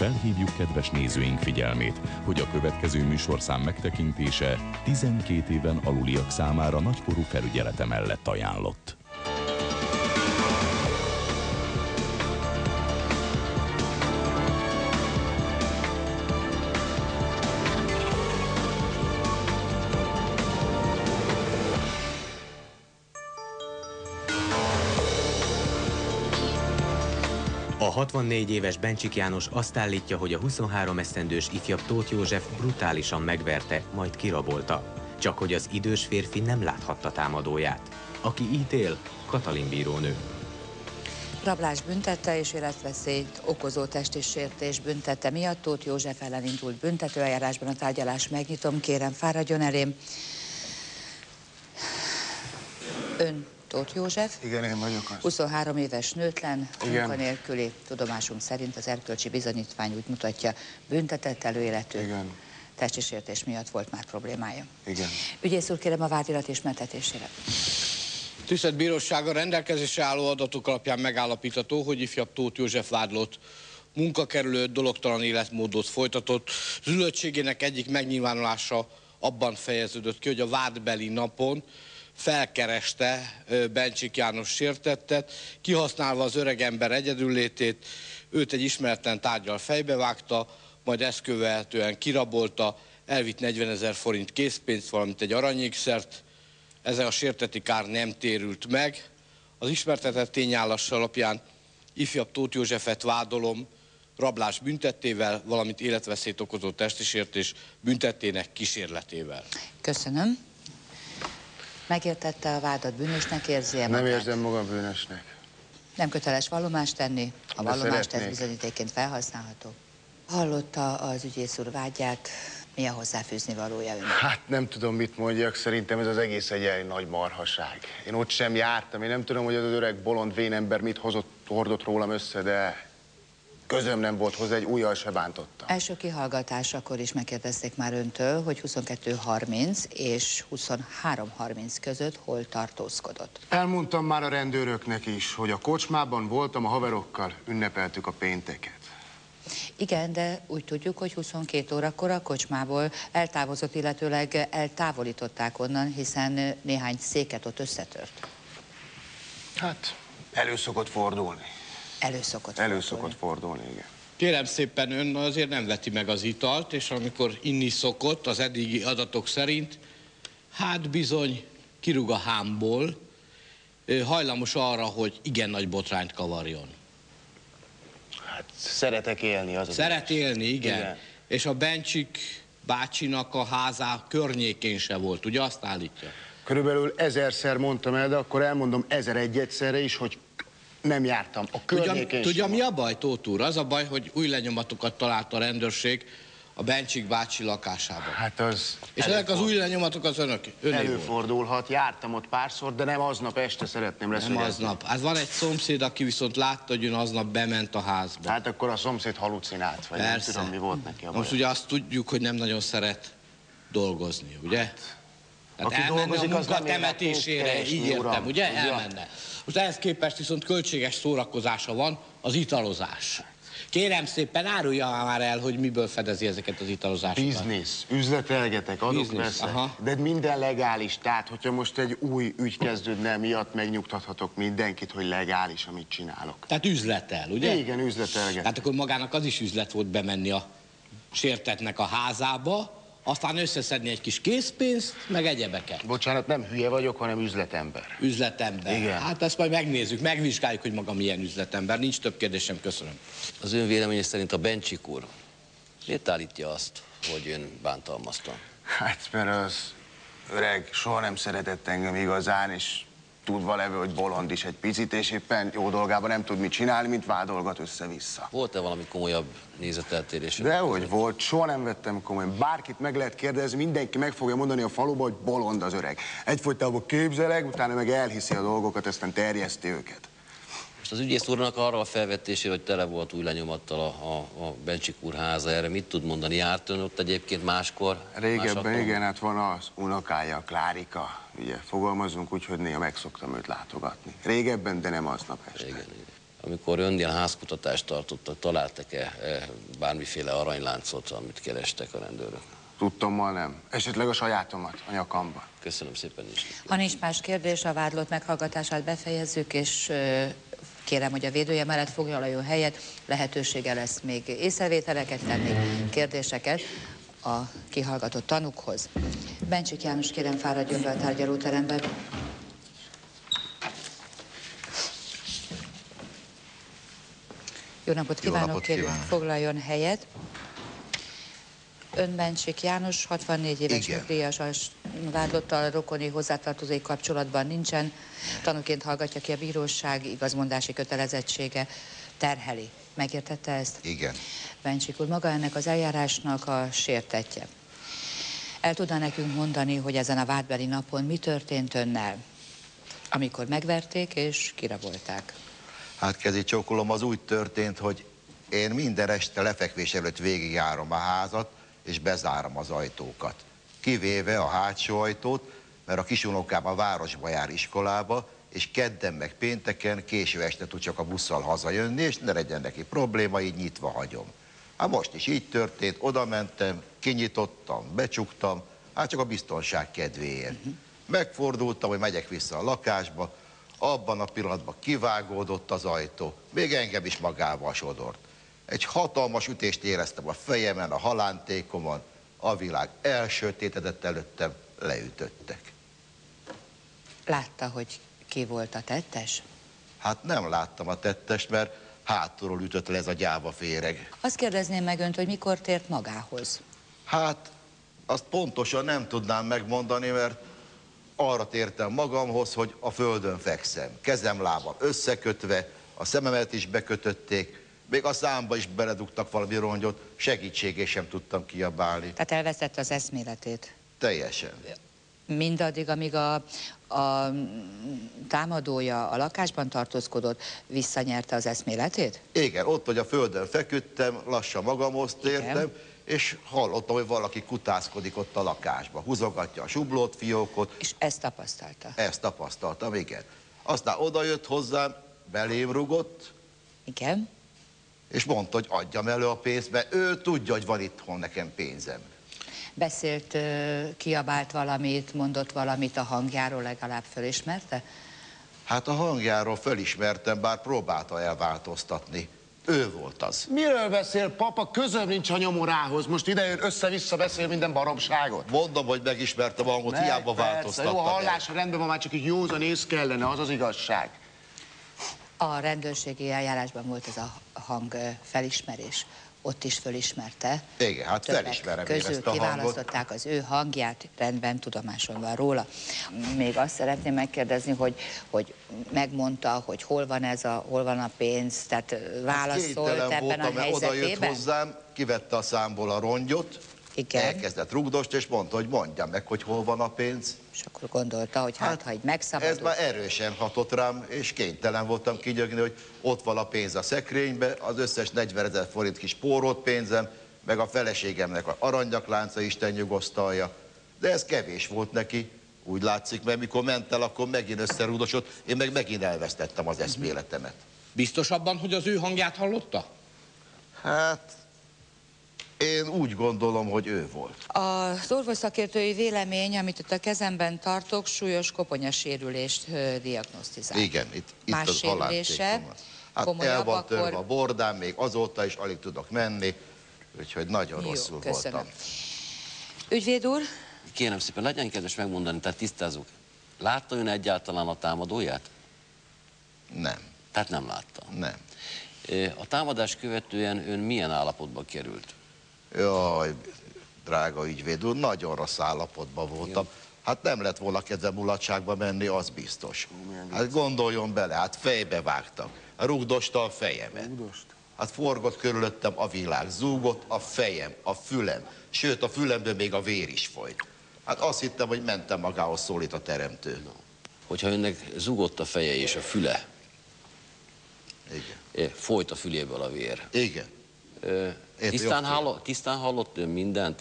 Felhívjuk kedves nézőink figyelmét, hogy a következő műsorszám megtekintése 12 éven aluliak számára nagykorú felügyelete mellett ajánlott. A 64 éves Bencsik János azt állítja, hogy a 23 esztendős ifjabb Tóth József brutálisan megverte, majd kirabolta. Csak hogy az idős férfi nem láthatta támadóját. Aki ítél, Katalin bírónő. Rablás büntette és életveszélyt okozó testi sértés büntette miatt Tóth József ellen indult büntetőeljárásban a tárgyalás megnyitom. Kérem, fáradjon elém. Ön. Tóth József. Igen, én vagyok az. 23 éves nőtlen, munkanélküli, tudomásunk szerint az erkölcsi bizonyítvány úgy mutatja, büntetett előéletű. Igen. Testi sértés miatt volt már problémája. Igen. Ügyész úr, kérem a vádirat ismertetésére. Tisztelt Bíróság, a rendelkezésre álló adatok alapján megállapítható, hogy ifjabb Tóth József vádlott munkakerülőt, dologtalan életmódot folytatott. Az ülöttségének egyik megnyilvánulása abban fejeződött ki, hogy a vádbeli napon felkereste Bencsik János sértettet, kihasználva az öregember egyedüllétét, őt egy ismeretlen tárgyal fejbevágta, majd ezt követően kirabolta, elvitt 40 000 forint készpénzt, valamint egy aranyékszert, ezen a sérteti kár nem térült meg. Az ismertetett tényállás alapján ifjabb Tóth Józsefet vádolom rablás büntettével, valamint életveszélyt okozó testi sértés büntettének kísérletével. Köszönöm. Megértette a vádat, bűnösnek érzi-e magát? Nem érzem magam bűnösnek. Nem köteles vallomást tenni, a vallomást ez bizonyítéként felhasználható. Hallotta az ügyész úr vágyát, mi a hozzáfűzni valója önnek? Hát nem tudom, mit mondjak, szerintem ez az egész egy nagy marhaság. Én ott sem jártam, én nem tudom, hogy az öreg bolond vénember mit hordott rólam össze, de közöm nem volt hozzá, egy ujjal se bántottam. Első kihallgatásakor is megkérdezték már öntől, hogy 22:30 és 23:30 között hol tartózkodott. Elmondtam már a rendőröknek is, hogy a kocsmában voltam a haverokkal, ünnepeltük a pénteket. Igen, de úgy tudjuk, hogy 22 órakor a kocsmából eltávozott, illetőleg eltávolították onnan, hiszen néhány széket ott összetört. Hát, elő szokott fordulni. Elő szokott fordulni, igen. Kérem szépen, ön azért nem veti meg az italt, és amikor inni szokott, az eddigi adatok szerint, hát bizony kirúg a hámból, hajlamos arra, hogy igen nagy botrányt kavarjon. Hát szeretek élni az. Szeret élni, igen. És a Bencsik bácsinak a házá környékén se volt, ugye azt állítja? Körülbelül 1000-szer mondtam el, de akkor elmondom 1001-szerre is, hogy nem jártam. A környékén. Tudja, mi a baj, Tóth úr? Az a baj, hogy új lenyomatokat talált a rendőrség a Bencsik bácsi lakásában. Hát az... És ezek az új lenyomatok az öné előfordulhat. Jártam ott párszor, de nem aznap este szeretném lesz. Nem aznap. Hát van egy szomszéd, aki viszont látta, hogy ön aznap bement a házba. Hát akkor a szomszéd halucinált, vagy persze. Nem tudom, mi volt neki a baj. Most ugye azt tudjuk, hogy nem nagyon szeret dolgozni, ugye? Hát. Hát elmenne a munka temetésére, így értem, ugye? Elmenne. Most ehhez képest viszont költséges szórakozása van, az italozás. Kérem szépen, árulja már el, hogy miből fedezi ezeket az italozásokat. Biznisz, üzletelgetek, adok veszek, de minden legális. Tehát, hogyha most egy új ügy kezdődne miatt, megnyugtathatok mindenkit, hogy legális, amit csinálok. Tehát üzletel, ugye? Igen, üzletelgetek. Hát akkor magának az is üzlet volt bemenni a sértetnek a házába, aztán összeszedni egy kis készpénzt, meg egyebeket. Bocsánat, nem hülye vagyok, hanem üzletember. Üzletember. Igen. Hát ezt majd megnézzük, megvizsgáljuk, hogy maga milyen üzletember. Nincs több kérdésem, köszönöm. Az ön véleménye szerint a Bencsik úr miért állítja azt, hogy ön bántalmazta? Hát, mert az öreg soha nem szeretett engem igazán, és tudva levő, hogy bolond is egy picit, és éppen jó dolgában nem tud mit csinálni, mint vádolgat össze-vissza. Volt-e valami komolyabb nézeteltérés? Dehogy volt, soha nem vettem komolyan. Bárkit meg lehet kérdezni, mindenki meg fogja mondani a faluba, hogy bolond az öreg. Egyfolytában képzelek, utána meg elhiszi a dolgokat, aztán terjeszti őket. Most az ügyész úrnak arra a felvetésére, hogy tele volt új lenyomattal a Bencsik úr háza, erre mit tud mondani? Járt ön ott egyébként máskor? Régebben igen, hát van az unokája, a Klárika. Ugye, fogalmazunk úgy, hogy néha meg szoktam őt látogatni. Régebben, de nem aznap este. Régen. amikor önnél házkutatást tartottak, találtak-e bármiféle aranyláncot, amit kerestek a rendőrök? Tudtommal nem. Esetleg a sajátomat a nyakamban. Köszönöm szépen is. Ha nincs más kérdés, a vádlott meghallgatását befejezzük, és kérem, hogy a védője mellett foglaljon helyet, lehetősége lesz még észrevételeket tenni, kérdéseket a kihallgatott tanúkhoz. Bencsik János, kérem, fáradjon be a tárgyalóterembe. Jó napot kívánok, kérem, foglaljon helyet. Ön Bencsik János, 64 éves nyugdíjas, a vádlottal rokoni hozzátartozói kapcsolatban nincsen. Tanúként hallgatja ki, a bíróság igazmondási kötelezettsége terheli. Megértette ezt? Igen. Bencsik úr, maga ennek az eljárásnak a sértetje. El tudná nekünk mondani, hogy ezen a vádbeli napon mi történt önnel, amikor megverték és kirabolták? Hát kezi csókolom, az úgy történt, hogy én minden este lefekvés előtt végigjárom a házat, és bezárom az ajtókat. Kivéve a hátsó ajtót, mert a kisunokám a városba jár iskolába, és kedden meg pénteken késő este tud csak a busszal hazajönni, és ne legyen neki probléma, így nyitva hagyom. Hát most is így történt, oda mentem, kinyitottam, becsuktam, hát csak a biztonság kedvéért. Megfordultam, hogy megyek vissza a lakásba, abban a pillanatban kivágódott az ajtó, még engem is magával sodort. Egy hatalmas ütést éreztem a fejemen, a halántékomon, a világ elsötétedett előttem, leütöttek. Látta, hogy ki volt a tettes? Hát nem láttam a tettest, mert hátulról ütött le ez a gyáva féreg. Azt kérdezném meg önt, hogy mikor tért magához? Hát, azt pontosan nem tudnám megmondani, mert arra tértem magamhoz, hogy a földön fekszem. Kezem, lábam összekötve, a szememet is bekötötték, még a számba is beledugtak valami rongyot, segítségé sem tudtam kiabálni. Tehát elvesztette az eszméletét? Teljesen. Mindaddig, amíg a támadója a lakásban tartózkodott, visszanyerte az eszméletét? Igen, ott, hogy a földön feküdtem, lassan magamhoz tértem, igen. És hallottam, hogy valaki kutászkodik ott a lakásba, húzogatja a sublót, fiókot. És ezt tapasztalta? Ezt tapasztaltam, igen. Aztán odajött hozzám, belém rugott. Igen. És mondta, hogy adjam elő a pénzt, mert ő tudja, hogy van itthon nekem pénzem. Beszélt, kiabált valamit, mondott valamit, a hangjáról legalább fölismerte? Hát a hangjáról fölismertem, bár próbálta elváltoztatni. Ő volt az. Miről beszél, papa? Közöm nincs a nyomorához. Most idejön össze-vissza beszél minden baromságot. Mondom, hogy megismertem a hangot, hiába változtattam. Jó, a hallása rendben van, már csak így józan ész kellene, az az igazság. A rendőrségi eljárásban volt ez a hangfelismerés. Ott is fölismerte. Igen, hát felismerem én ezt a hangot. Kiválasztották az ő hangját, rendben, tudomáson van róla. Még azt szeretném megkérdezni, hogy megmondta, hogy hol van a pénz, tehát válaszolt hát ebben voltam, a helyzetében? Oda jött hozzám, kivette a számból a rongyot, igen. Elkezdett rugdost, és mondta, hogy mondja meg, hogy hol van a pénz. És akkor gondolta, hogy hát ha így megszabadul. Ez már erősen hatott rám, és kénytelen voltam kinyögni, hogy ott van a pénz a szekrénybe, az összes 40 000 forint kis spórolt pénzem, meg a feleségemnek az aranyaklánca, Isten nyugosztalja. De ez kevés volt neki, úgy látszik, mert mikor ment el, akkor megint összerúdosott, én meg megint elvesztettem az eszméletemet. Biztos abban, hogy az ő hangját hallotta? Hát... én úgy gondolom, hogy ő volt. Az orvosszakértői vélemény, amit itt a kezemben tartok, súlyos koponyasérülést diagnosztizál. Igen, itt más az halántékom. Hát el van törve a bordám, még azóta is alig tudok menni, úgyhogy nagyon rosszul voltam. Ügyvéd úr? Kérem szépen, legyen kedves megmondani, tehát tisztázunk. Látta ön egyáltalán a támadóját? Nem. Tehát nem látta? Nem. A támadás követően ön milyen állapotba került? Jaj, drága ügyvéd úr, nagyon rossz állapotban voltam. Jó. Hát nem lett volna kedvem mulatságba menni, az biztos. Hát gondoljon bele, hát fejbe vágtam. Rugdosta a fejemet. Hát forgott körülöttem a világ, zúgott a fejem, a fülem. Sőt, a fülemből még a vér is folyt. Hát azt hittem, hogy mentem magához, szólít a teremtő. Hogyha önnek zúgott a feje és a füle, igen. Folyt a füléből a vér. Igen. Tisztán hallott ön mindent,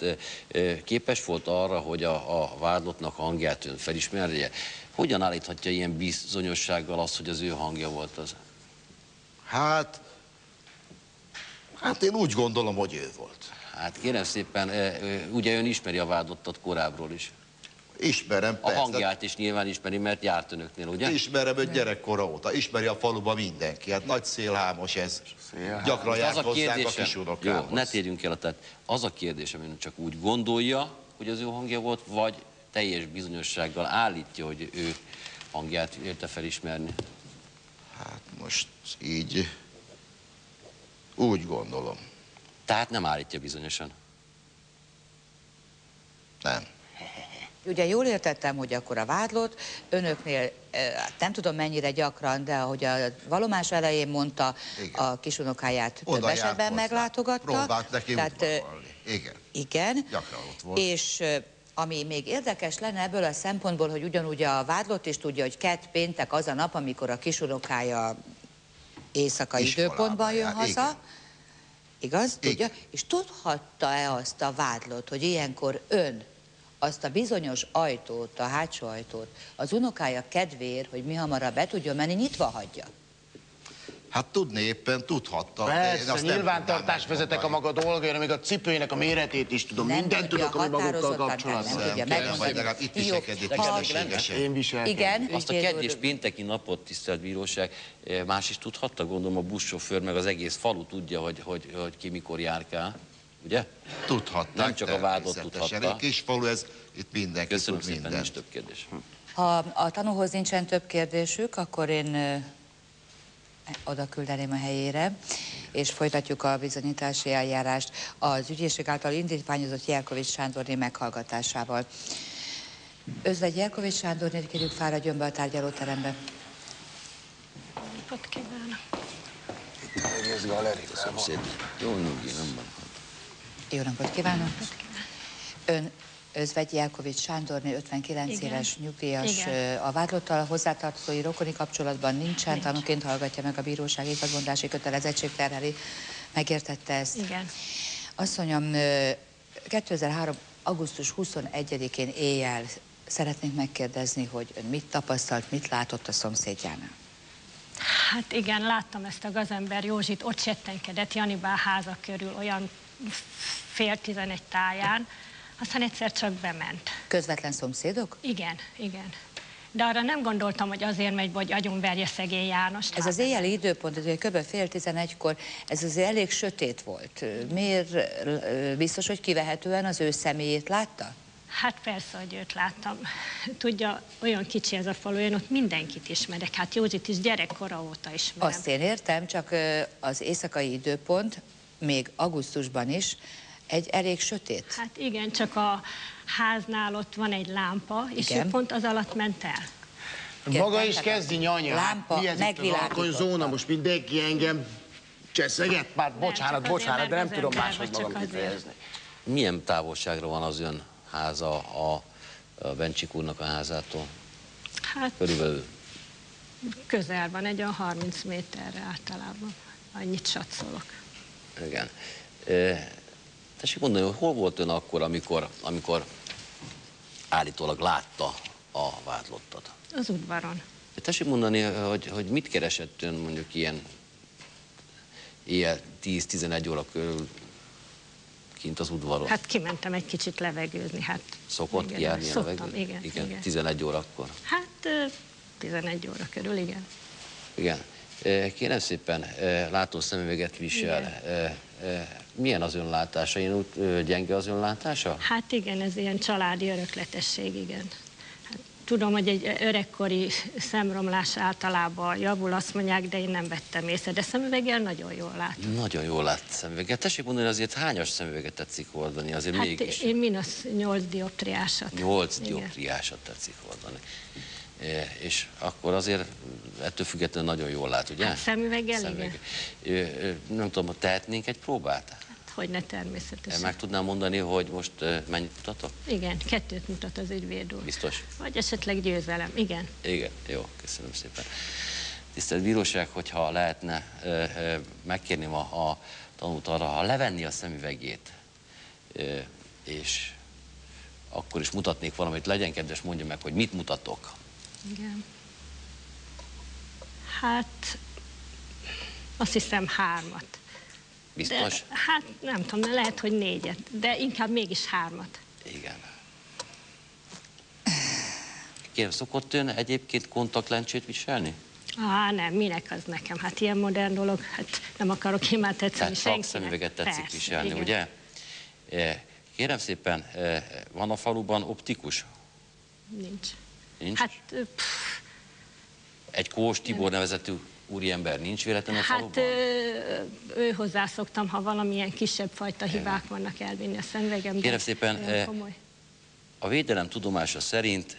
képes volt arra, hogy a vádlottnak a hangját ön felismerje. Hogyan állíthatja ilyen bizonyossággal azt, hogy az ő hangja volt az? Hát én úgy gondolom, hogy ő volt. Hát kérem szépen, ugye ön ismeri a vádlottat korábbról is. Ismerem, persze. A hangját is nyilván ismeri, mert járt önöknél, ugye? Ismerem őt gyerekkora óta, ismeri a faluban mindenki. Hát nagy szélhámos ez. Szélhámos. Gyakran járt hozzánk a kisunokához. Jó, ne térjünk el, tehát az a kérdésem, ön csak úgy gondolja, hogy az ő hangja volt, vagy teljes bizonyossággal állítja, hogy ő hangját érte felismerni? Hát most így úgy gondolom. Tehát nem állítja bizonyosan? Nem. Ugye jól értettem, hogy akkor a vádlott önöknél, nem tudom mennyire gyakran, de ahogy a vallomás elején mondta, igen, a kisunokáját több esetben meglátogatta. Próbált neki tehát, igen. Igen. Gyakran ott volt. És ami még érdekes lenne ebből a szempontból, hogy ugyanúgy a vádlott is tudja, hogy kett péntek az a nap, amikor a kisunokája éjszakai időpontban jön haza. Igen. Igaz? Tudja? Igen. És tudhatta-e azt a vádlott, hogy ilyenkor ön azt a bizonyos ajtót, a hátsó ajtót az unokája kedvéért, hogy mi hamarabb be tudjon menni, nyitva hagyja? Hát tudni éppen tudhatta. Persze, nyilvántartást vezetek a maga dolgaira, még a cipőjének a méretét is tudom. Mindent tudok, ami magukkal kapcsolatban. Nem tudja megmondani. Itt viselkedik tisztességesen. Én viselkedem. Azt a kedd és pénteki napot, tisztelt bíróság, más is tudhatta, gondolom a buszsofőr, meg az egész falu tudja, hogy ki mikor járkál. Ugye? Tudhatták. Nem csak a vádlott tudhatta. Egy kis falu, ez itt mindenki tud mindent. Köszönöm szépen, nincs több kérdés. Ha a tanúhoz nincsen több kérdésük, akkor én oda küldeném a helyére, és folytatjuk a bizonyítási eljárást az ügyészség által indítványozott Jelkovics Sándorné meghallgatásával. Özvegy Jelkovics Sándornét kérjük, fáradjon be a tárgyalóterembe. Napot kívánok! Itt a egész galerikában. Köszönöm szépen. Jó nyugi, nem van. Jó napot kívánok! Ön Özvegy Jelkovics Sándorné 59 igen, éves nyugdíjas, igen, a vádlottal hozzátartozói rokoni kapcsolatban nincsen, nincs, tanúként hallgatja meg a bíróság igazgondási kötelezettség terheli. Megértette ezt? Igen. Asszonyom, 2003. augusztus 21-én éjjel szeretnénk megkérdezni, hogy ön mit tapasztalt, mit látott a szomszédjánál? Hát igen, láttam ezt a gazember Józsit, ott settenkedett Janibál háza körül olyan fél 11 táján, aztán egyszer csak bement. Közvetlen szomszédok? Igen, igen. De arra nem gondoltam, hogy azért megy, hogy agyonverje szegény Jánost. Ez az éjjeli időpont, ez kb. fél 11-kor, ez azért elég sötét volt. Miért, biztos, hogy kivehetően az ő személyét látta? Hát persze, hogy őt láttam. Tudja, olyan kicsi ez a falu, én ott mindenkit ismerek. Hát Józsit is gyerekkora óta ismerem. Azt én értem, csak az éjszakai időpont, még augusztusban is, egy elég sötét. Hát igen, csak a háznál ott van egy lámpa, igen, és ő pont az alatt ment el. Maga is kezdi nyanya. Lámpa, megvilágított. Zóna, most mindenki engem cseszeget? Már bocsánat, de nem tudom máshogy magam kifejezni. Milyen távolságra van az ön háza a Bencsik úrnak a házától? Hát körülbelül közel van, egy olyan 30 méterre általában. Annyit satszolok. Igen. Tessék mondani, hogy hol volt ön akkor, amikor állítólag látta a vádlottat? Az udvaron. Tessék mondani, hogy mit keresett ön mondjuk ilyen éjjel 10-11 óra körül kint az udvaron? Hát kimentem egy kicsit levegőzni. Hát szokott járni a levegőt? Igen. 11 órakor? Hát 11 óra körül, igen. Igen. Kérem szépen, látó szemüveget visel. Igen. Milyen az önlátása? Én úgy gyenge az önlátása? Hát igen, ez ilyen családi örökletesség, igen. Hát, tudom, hogy egy öregkori szemromlás általában javul, azt mondják, de én nem vettem észre. De szemüveggel nagyon jól lát. Nagyon jól lát szemüveggel. Tessék mondani, azért hányas szemüveget tetszik hordani? Azért hát mégis. Én -8 dioptriásat. 8 igen, dioptriásat tetszik hordani. És akkor azért ettől függetlenül nagyon jól lát, ugye? Hát szemüveggel, igen. Nem tudom, tehetnénk egy próbát? Hát, hogyne, természetesen. Meg tudnám mondani, hogy most mennyit mutatok? Igen, 2-t mutat az ügyvéd úr. Biztos? Vagy esetleg győzelem, igen. Igen, jó, köszönöm szépen. Tisztelt bíróság, hogyha lehetne, megkérném a tanút arra, ha levenni a szemüvegét, és akkor is mutatnék valamit, legyen kedves, mondja meg, hogy mit mutatok. Igen. Hát Azt hiszem 3-at. Biztos? De, hát nem tudom, de lehet, hogy 4-et, de inkább mégis 3-at. Igen. Kérem, szokott ön egyébként kontaktlencsét viselni? Á, nem, minek az nekem? Hát ilyen modern dolog, hát nem akarok én már tetszeni senkinek. Tehát szemüveget tetszik persze viselni, igen, ugye? Kérem szépen, van a faluban optikus? Nincs. Nincs? Hát... Pff. Egy Kós Tibor nevezetű úriember nincs véletlenül a faluban? Hát ő hozzászoktam, ha valamilyen kisebb fajta hibák vannak, elvinni a szemüvegem. Kérem szépen, a védelem tudomása szerint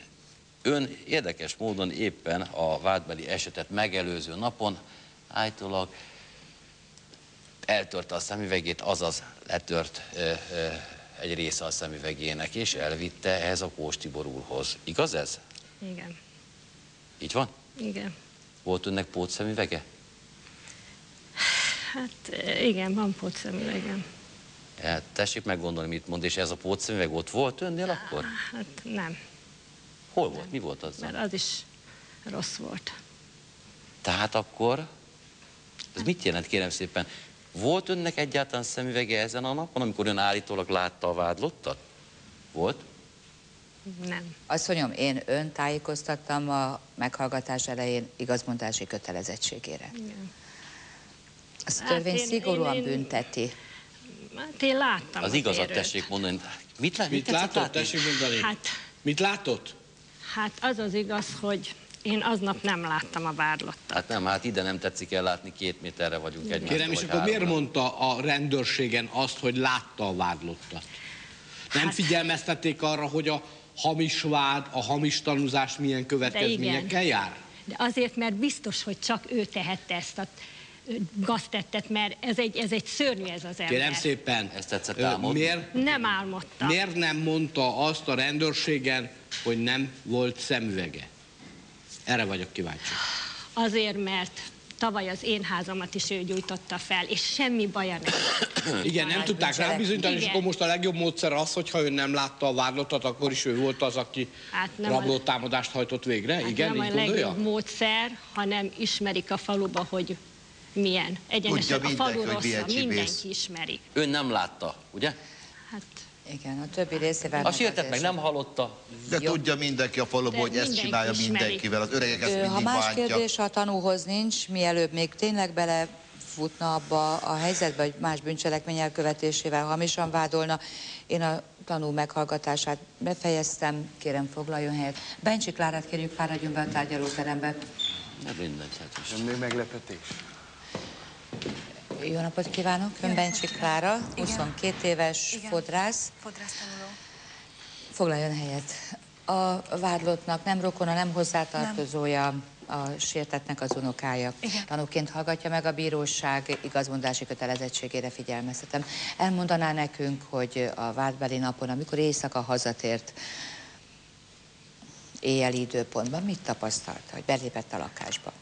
ön érdekes módon éppen a vádbeli esetet megelőző napon állítólag eltörte a szemüvegét, azaz letört egy része a szemüvegének, és elvitte ehhez a Kós Tibor úrhoz. Igaz ez? Igen. Így van? Igen. Volt önnek pótszemüvege? Hát igen, van pótszemüvegem. Hát, tessék meggondolni, mit mond, és ez a pótszemüveg ott volt önnél akkor? Hát nem. Hol volt? Nem. Mi volt az? Mert az is rossz volt. Tehát akkor, ez hát mit jelent, kérem szépen? Volt önnek egyáltalán szemüvege ezen a napon, amikor ön állítólag látta a vádlottat? Volt? Nem. Asszonyom, én ön tájékoztattam a meghallgatás elején igazmondási kötelezettségére. Igen. Azt a törvény szigorúan bünteti. Hát én láttam. Az igazat tessék mondani. Mit látott? Tessék mondani. Hát, mit látott? Hát az az igaz, hogy én aznap nem láttam a vádlottat. Hát nem, hát ide nem tetszik ellátni, 2 méterre vagyunk egymástól. Kérem, és akkor miért mondta a rendőrségen azt, hogy látta a vádlottat? Nem hát figyelmeztették arra, hogy a hamis vád, a hamis tanúzás milyen következményekkel jár? De azért, mert biztos, hogy csak ő tehette ezt a gaztettet, mert ez egy szörnyű ez az ember. Kérem szépen, ezt tetszett álmodni? Nem álmodtam. Miért nem mondta azt a rendőrségen, hogy nem volt szemüvege? Erre vagyok kíváncsi. Azért, mert tavaly az én házamat is ő gyújtotta fel, és semmi baja nem. Igen, nem tudták rá bizonyítani, és akkor most a legjobb módszer az, hogyha ő nem látta a vádlottat, akkor is ő volt az, aki rablótámadást hajtott végre. Hát igen, nem a legjobb módszer, hanem ismerik a faluba, hogy milyen. Egyenesen a falu rossza, mindenki ismeri. Ön nem látta, ugye? Hát... Igen, a többi részével... A sértett meg nem hallotta. De jó, tudja mindenki a faluban, hogy ezt csinálja mindenkivel. Az öregek ezt mindig bántja. Ha más kérdés, ha tanúhoz nincs, mielőbb még tényleg belefutna abba a helyzetbe, hogy más bűncselekmény elkövetésével hamisan vádolna. Én a tanú meghallgatását befejeztem, kérem foglaljon helyet. Bencsik Klárát kérjük, fáradjon be a tárgyalóterembe. Nem mindegy, hát is. Még meglepetés. Jó napot kívánok! Ön Bencsik Klára, 22 éves, fodrász. Foglaljon helyet. A vádlottnak nem rokona, nem hozzátartozója, a sértetnek az unokája. Tanúként hallgatja meg, a bíróság igazmondási kötelezettségére figyelmeztetem. Elmondaná nekünk, hogy a vádbeli napon, amikor éjszaka hazatért éjjeli időpontban, mit tapasztalta, hogy belépett a lakásba?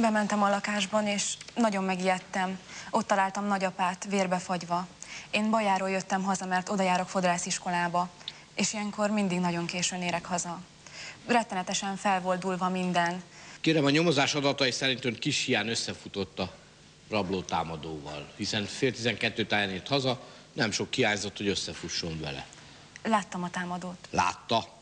Bementem a lakásban, és nagyon megijedtem. Ott találtam nagyapát, vérbefagyva. Én Bajáról jöttem haza, mert oda járok fodrásziskolába, és ilyenkor mindig nagyon későn érek haza. Rettenetesen fel volt dúlva minden. Kérem, a nyomozás adatai szerint ön kis hián összefutott a rablótámadóval, hiszen fél 12 táján ért haza, nem sok kiányzott, hogy összefusson vele. Láttam a támadót. Látta?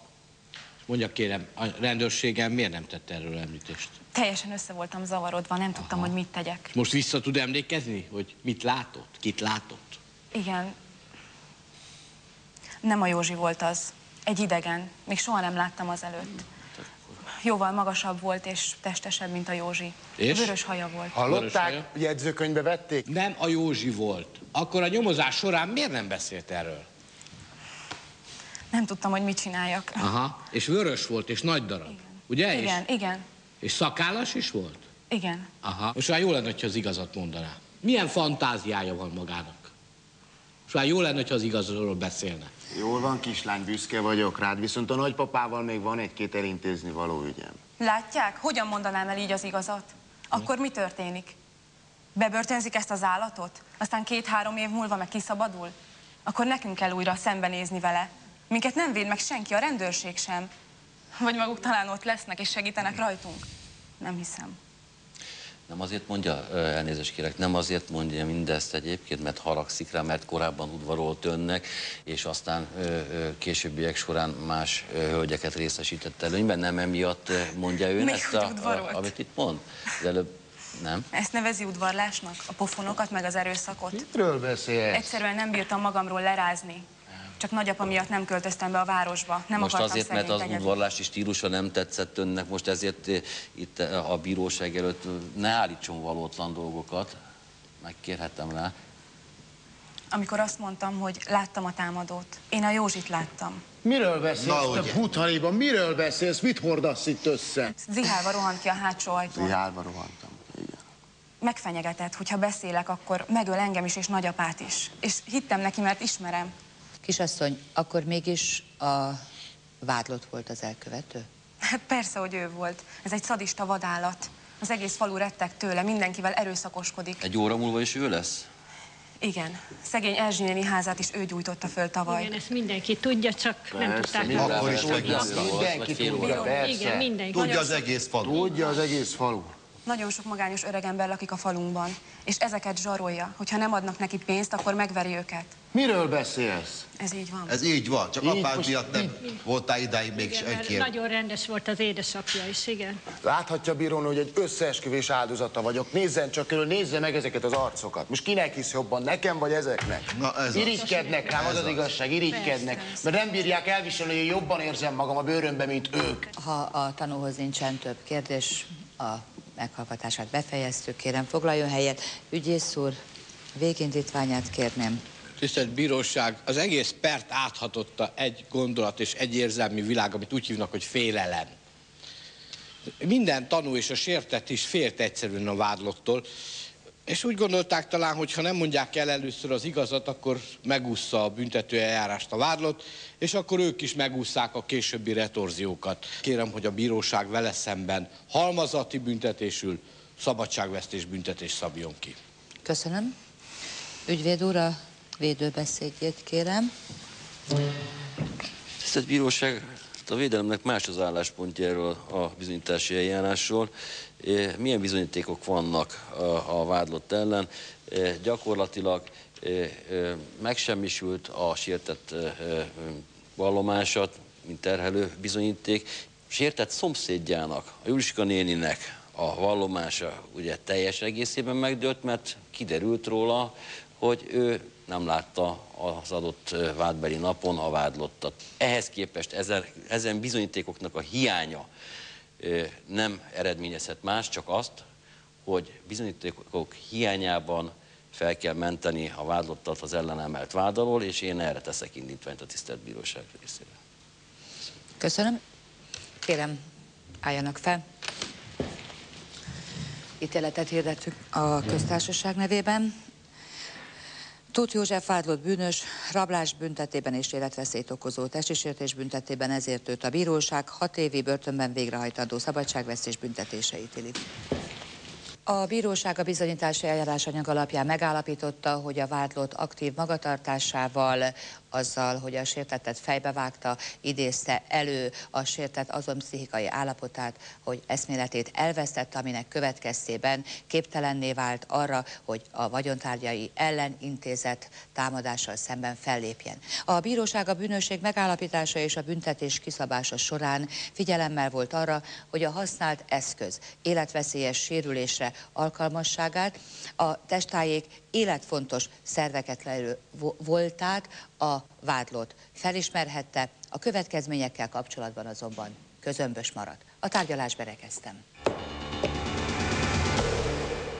Mondja kérem, a rendőrségem miért nem tett erről említést? Teljesen össze voltam zavarodva, nem tudtam, hogy mit tegyek. Most vissza tud emlékezni, hogy mit látott, kit látott? Igen. Nem a Józsi volt az. Egy idegen. Még soha nem láttam azelőtt. Jóval magasabb volt és testesebb, mint a Józsi. És? Vörös haja volt. Hallották? Jegyzőkönyvbe vették? Nem a Józsi volt. Akkor a nyomozás során miért nem beszélt erről? Nem tudtam, hogy mit csináljak. Aha, és vörös volt, és nagy darab. Igen. Ugye? Igen, és... igen. És szakállas is volt? Igen. Aha. Most már jó lenne, ha az igazat mondaná. Milyen fantáziája van magának? Most már jó lenne, ha az igazról beszélne. Jól van, kislány, büszke vagyok rád, viszont a nagypapával még van 1-2 elintézni való ügyem. Látják? Hogyan mondanám el így az igazat? Akkor mi történik? Bebörtönzik ezt az állatot? Aztán 2-3 év múlva meg kiszabadul? Akkor nekünk kell újra szembenézni vele. Minket nem véd meg senki, a rendőrség sem. Vagy maguk talán ott lesznek és segítenek rajtunk? Nem hiszem. Nem azért mondja, elnézést kérek, nem azért mondja mindezt egyébként, mert haragszik rá, mert korábban udvarolt önnek, és aztán későbbiek során más hölgyeket részesített előnyben, nem emiatt mondja ő ezt, amit itt mond? Az előbb nem. Ezt nevezi udvarlásnak? A pofonokat, meg az erőszakot? Mitről beszélsz? Egyszerűen nem bírtam magamról lerázni. Csak nagyapa miatt nem költöztem be a városba. Nem most azért, mert az udvarlási stílusa nem tetszett önnek, most ezért itt a bíróság előtt ne állítson valótlan dolgokat. Megkérhetem rá. Amikor azt mondtam, hogy láttam a támadót, én a Józsit láttam. Miről beszélsz te buthariban? Miről beszélsz? Mit hordasz itt össze? Zihálva rohant ki a hátsó ajtón. Zihálva rohantam. Megfenyegetett, hogyha beszélek, akkor megöl engem is és nagyapát is. És hittem neki, mert ismerem. Kisasszony, akkor mégis a vádlott volt az elkövető? Hát persze, hogy ő volt. Ez egy szadista vadállat. Az egész falu retteg tőle, mindenkivel erőszakoskodik. Egy óra múlva is ő lesz? Igen. Szegény Erzsinyeni házát is ő gyújtotta föl tavaly. Igen, ezt mindenki tudja, csak persze, nem tudták. Akkor is mindenki tudja, persze. Igen, mindenki. Tudja az egész falu. Tudja az egész falu. Nagyon sok magányos öregember lakik a falunkban, és ezeket zsarolja, hogyha nem adnak neki pénzt, akkor megveri őket. Miről beszélsz? Ez így van. Ez így van, csak apám miatt nem voltál idáig még senki. Nagyon rendes volt az édesapja is, igen. Láthatja, bírón, hogy egy összeesküvés áldozata vagyok. Nézzen csak körül, nézze meg ezeket az arcokat. Most kinek hisz jobban, nekem vagy ezeknek? Na ez irigykednek rám, az az igazság, irigykednek. Mert nem bírják elviselni, hogy jobban érzem magam a bőrömben, mint ők. Ha a tanúhoz nincsen több kérdés, a meghallgatását befejeztük, kérem foglaljon helyet. Ügyész úr, végindítványát kérném. Tisztelt Bíróság, az egész pert áthatotta egy gondolat és egy érzelmi világ, amit úgy hívnak, hogy félelem. Minden tanú és a sértett is félt egyszerűen a vádlottól, és úgy gondolták talán, hogy ha nem mondják el először az igazat, akkor megúszza a büntető eljárást a vádlott, és akkor ők is megúszszák a későbbi retorziókat. Kérem, hogy a bíróság vele szemben halmazati büntetésül szabadságvesztés büntetés szabjon ki. Köszönöm. Ügyvéd úr, a védőbeszédjét kérem. Tisztelt Bíróság, a védelemnek más az álláspontja erről a bizonyítási eljárásról. Milyen bizonyítékok vannak a vádlott ellen? Gyakorlatilag megsemmisült a sértett vallomását, mint terhelő bizonyíték. Sértett szomszédjának, a Juliska néninek a vallomása ugye teljes egészében megdőlt, mert kiderült róla, hogy ő nem látta az adott vádbeli napon a vádlottat. Ehhez képest ezen bizonyítékoknak a hiánya nem eredményezhet más, csak azt, hogy bizonyítékok hiányában fel kell menteni a vádlottat az ellenemelt vád alól, és én erre teszek indítványt a tisztelt bíróság részére. Köszönöm. Kérem, álljanak fel. Ítéletet hirdettük a köztársaság nevében. Tóth József vádlott bűnös, rablás büntetében és életveszélyt okozó testisértés büntetében, ezért őt a bíróság 6 évi börtönben végrehajtandó szabadságvesztés büntetése ítéli. A bíróság a bizonyítási eljárásanyag alapján megállapította, hogy a vádlott aktív magatartásával, azzal, hogy a sértettet fejbevágta, idézte elő a sértett azon pszichikai állapotát, hogy eszméletét elvesztette, aminek következtében képtelenné vált arra, hogy a vagyontárgyai ellen intézett támadással szemben fellépjen. A bíróság a bűnösség megállapítása és a büntetés kiszabása során figyelemmel volt arra, hogy a használt eszköz életveszélyes sérülésre alkalmasságát, a testtájék életfontos szerveket leérő voltát a vádlott felismerhette, a következményekkel kapcsolatban azonban közömbös maradt. A tárgyalást berekeztem.